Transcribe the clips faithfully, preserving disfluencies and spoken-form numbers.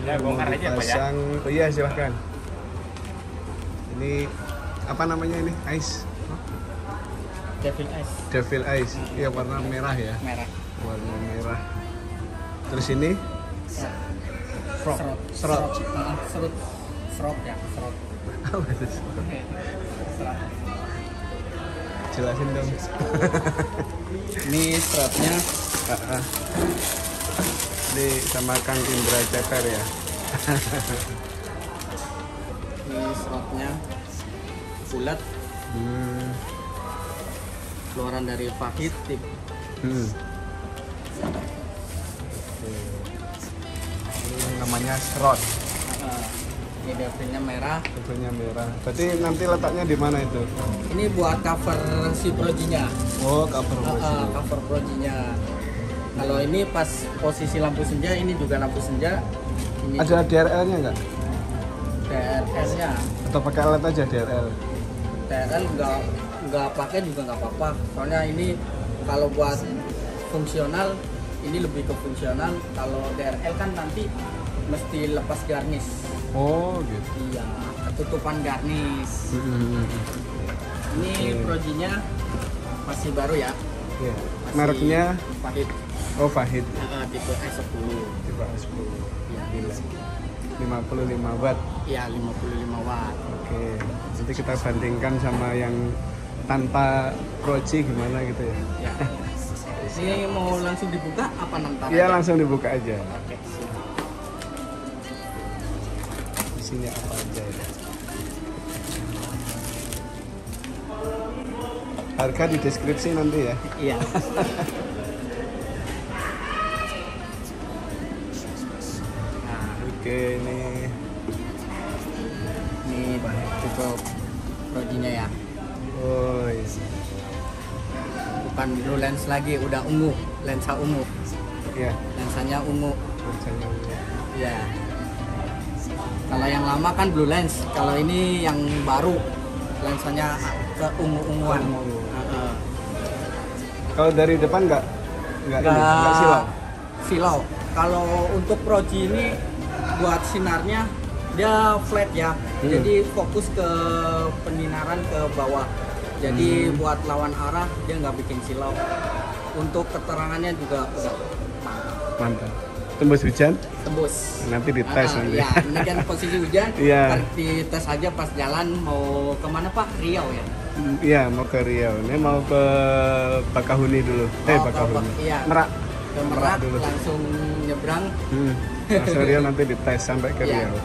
Ya, bongkar aja Pak ya. Oh iya, silahkan. Ini apa namanya ini? Ice. Devil ice. Devil ice. Iya, warna merah ya. Merah. Warna merah. Terus ini? Frog. Frog. Frog. Frog ya, frog. Apa itu? Jelasin dong. Ini strapnya. Ini sama Kang Indra Ceper ya. Ini slotnya bulat. Hmm. Keluaran dari Vahid tip. Hmm. Ini namanya slot. Uh, ini devilnya merah. Devilnya merah. Berarti nanti letaknya di mana itu? Ini buat cover si brojinya. Oh, cover broji. Uh, cover brojinya. Kalau ini pas posisi lampu senja, ini juga lampu senja. Ini ada D R L-nya nggak? D R L-nya? Atau pakai L E D aja D R L? D R L nggak nggak pakai juga nggak apa-apa. Soalnya ini kalau buat fungsional, ini lebih ke fungsional. Kalau D R L kan nanti mesti lepas garnis. Oh gitu. Iya, ketutupan garnis. Hmm. Ini hmm. projinya masih baru ya? Iya. Mereknya? Vahid. Oh, Vahid. Nah, tipe S sepuluh. Tipe S sepuluh. Ya, lima puluh lima watt. Iya, lima puluh lima watt. Oke. Nanti kita bandingkan sama yang tanpa proji gimana gitu ya. Ya. Ini mau langsung dibuka apa nanti? Iya, langsung dibuka aja. Oke. Isinya apa aja ya? Harga di deskripsi nanti ya. Iya. Oke, ini ini cukup projinya ya. Oh, iya. Bukan biru lens lagi, udah ungu, lensa ungu. Iya. Lensanya ungu. Lensanya ungu. Iya. Kalau yang lama kan blue lens, kalau ini yang baru lensanya ke ungu-unguan. Ungu. Uh-huh. Kalau dari depan nggak nggak ini nggak silau. Silau. Kalau untuk proji ini buat sinarnya dia flat ya, hmm. jadi fokus ke penyinaran ke bawah, jadi hmm. buat lawan arah dia nggak bikin silau. Untuk keterangannya juga mantap, tembus hujan, tembus nanti dites. Ah, nanti ya, ini kan posisi hujan. Yeah. Nanti tes aja pas jalan mau kemana Pak? Riau ya? Iya, mau ke Riau, ini mau ke Bakahuni dulu. Oh, eh Bakahuni, bak iya. Merak ke Merak, Merak dulu. Langsung nyebrang. hmm. Langsung Riau, nanti dites sampai ke Riau. Ya.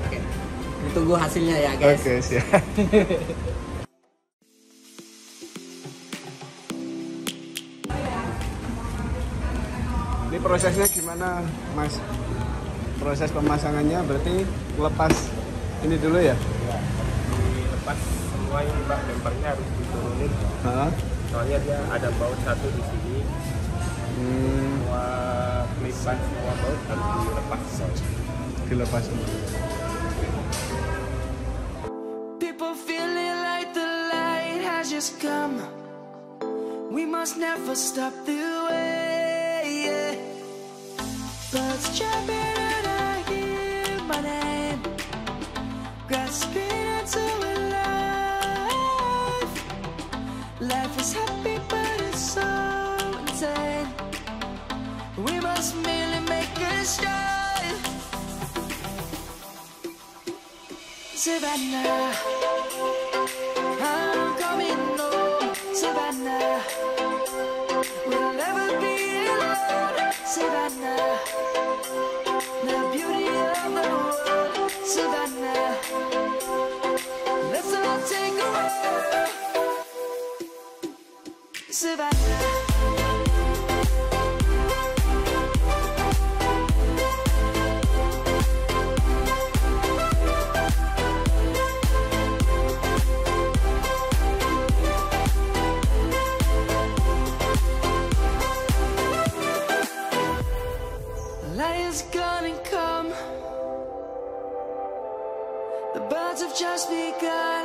Oke, ditunggu hasilnya ya guys. Oke, siap. Ini prosesnya gimana Mas? Proses pemasangannya berarti lepas ini dulu ya? Iya, dilepas semua ini Pak, bempernya harus diturunin. Hah? Soalnya dia ada baut satu di sini. Hmm. Semua kelipan, semua baut harus dilepas. Dilepas semua. People feeling like the light has just come. We must never stop the way. Birds jumping and I hear my name, grasping into a life. Life is happy but it's so insane. We must merely make a start. Savannah, I'm coming home. Savannah, we'll never be alone. Savannah, Savannah, let's all take a ride. Savannah. just begun.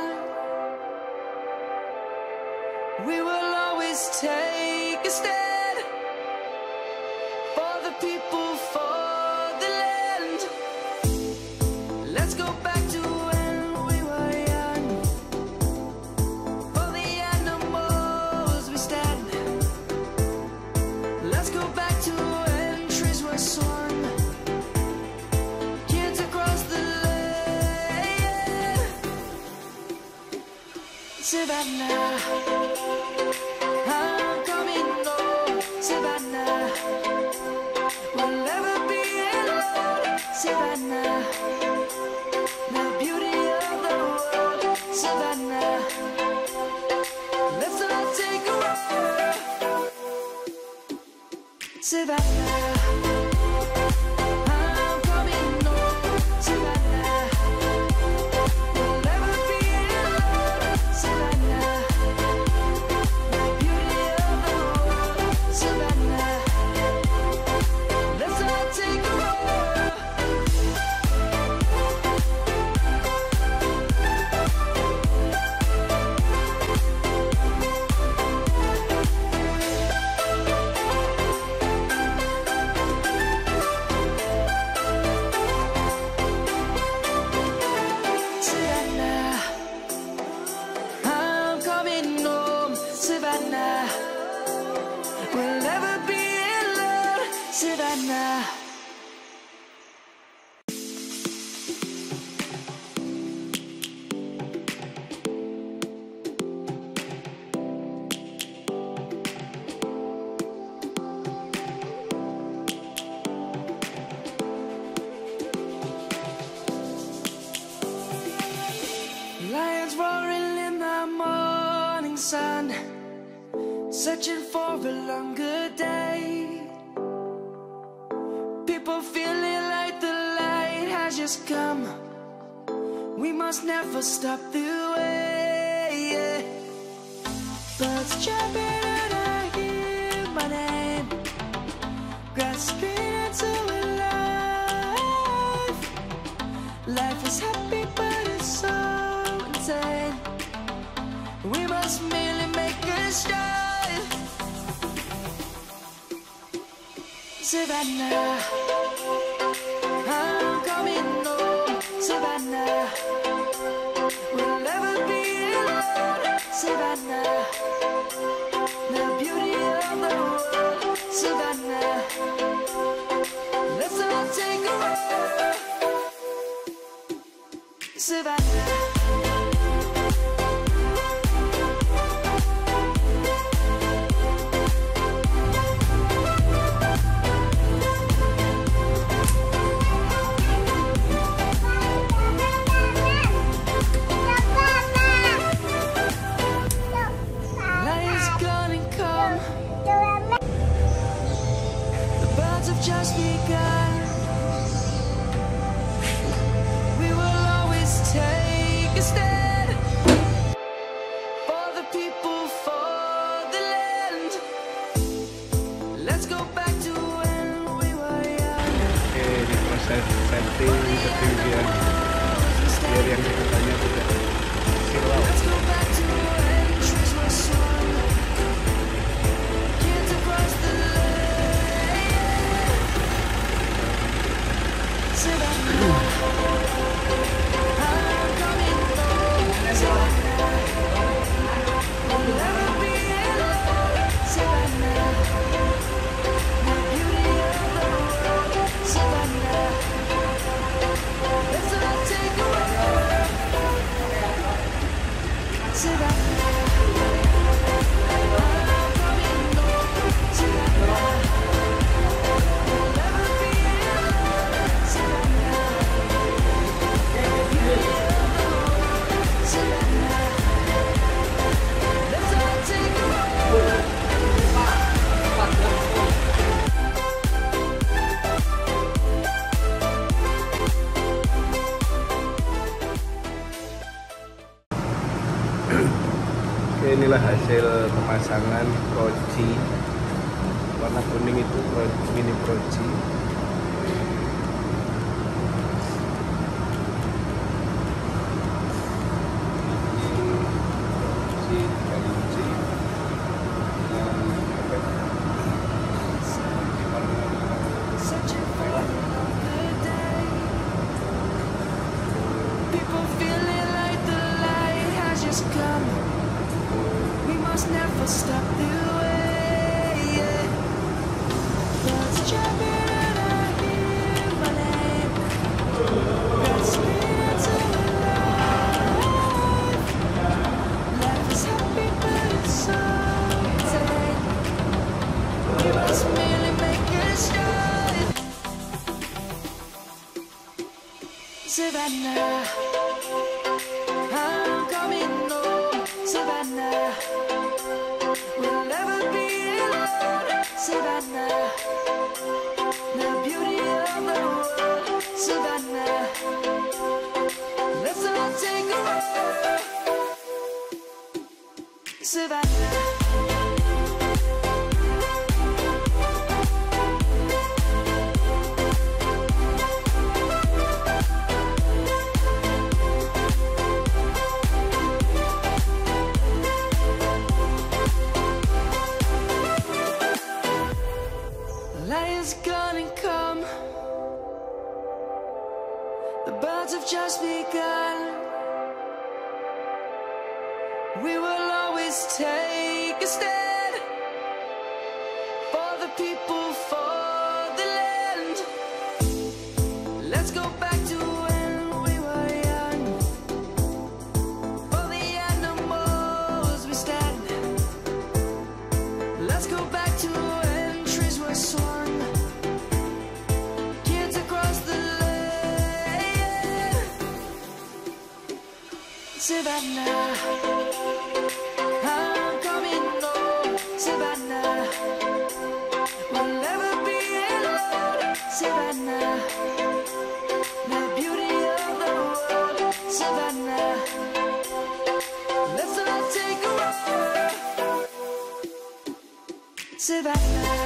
We will always take a stand for the people, for the land. Let's go back to when we were young. For the animals we stand. Let's go back to when trees were swung. Savannah, I'm coming home. Savannah, we'll never be alone. Savannah, the beauty of the world. Savannah, let's all take a ride. Savannah. We'll never be alone, Savannah. Lions roaring in the morning sun, searching for a longer day. People feeling like the light has just come. We must never stop the way, yeah. Birds jumping and I hear my name, grasping into a life. Life is happy but it's so insane. We must merely make a start. Savannah, I'm coming home. Savannah, we'll never be alone. Savannah, the beauty of the world. Savannah, let's all take a ride. Savannah. Just begun. We will always take a stand for the people, for the land. Let's go back to when we were young. Oke, di proses setting setting biar biar yang diketanya tidak silau. Inilah hasil pemasangan proji warna kuning itu, mini proji. Savannah, I'm coming home. Savannah, we'll never be alone. Savannah, the beauty of the world. Savannah, let's all take a ride. Savannah. Light is gonna come. The birds have just begun. We will always take a stand for the people, for the land. Let's go back to when we were young. For the animals we stand. Let's go back to when trees were swung. Savannah, I'm coming home. Savannah, we'll never be alone. Savannah, the beauty of the world. Savannah, let's all take a ride. Savannah.